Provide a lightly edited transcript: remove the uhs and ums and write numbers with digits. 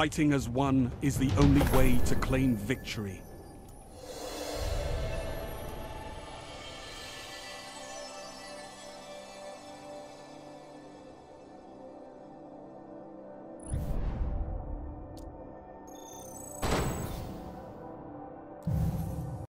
Fighting as one is the only way to claim victory.